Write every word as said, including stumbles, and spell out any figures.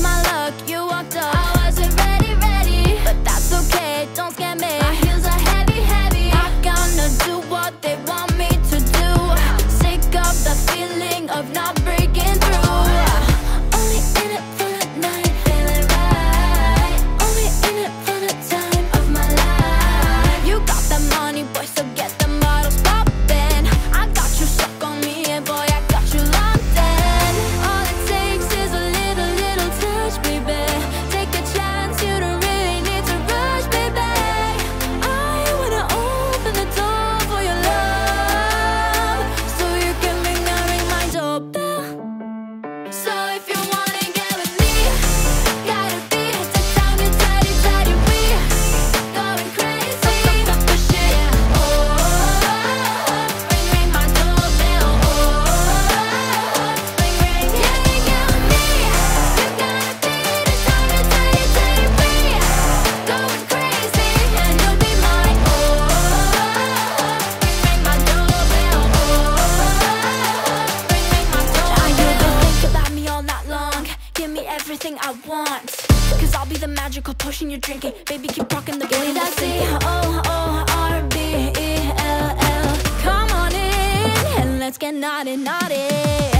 my luck, you walked up. I wasn't ready, ready, but that's okay, don't scare me. My heels are heavy, heavy. I'm gonna do what they want me to do. Sick of the feeling of not breaking through. Only in it for the night, feeling right. Only in it for the time of my life. You got the money, boy, so get the models poppin'. I got you stuck on me, and boy, I got you locked in. All it takes is a little, little touch, baby. Take a chance, you don't really need to rush, baby. I wanna open the door for your love, so you can ring, I ring my doorbell. So if you wanna get with me, gotta be the time you tidy, tidy, we going crazy. Fuck the shit, oh, oh, oh, oh. Ring, ring my doorbell, oh, oh, oh, oh. Ring, ring, yeah, ring, get with me. You gotta be the time you tidy, tidy, we going crazy, and you'll be mine, oh, oh, oh, oh. Ring, ring my doorbell, oh, oh, oh, oh. Ring, ring my doorbell. I know you think about me all night long. Give me everything I want, cause I'll be the magical potion you're drinking. Baby, keep rocking the way that C O O R B E L L. Come on in and let's get naughty, naughty.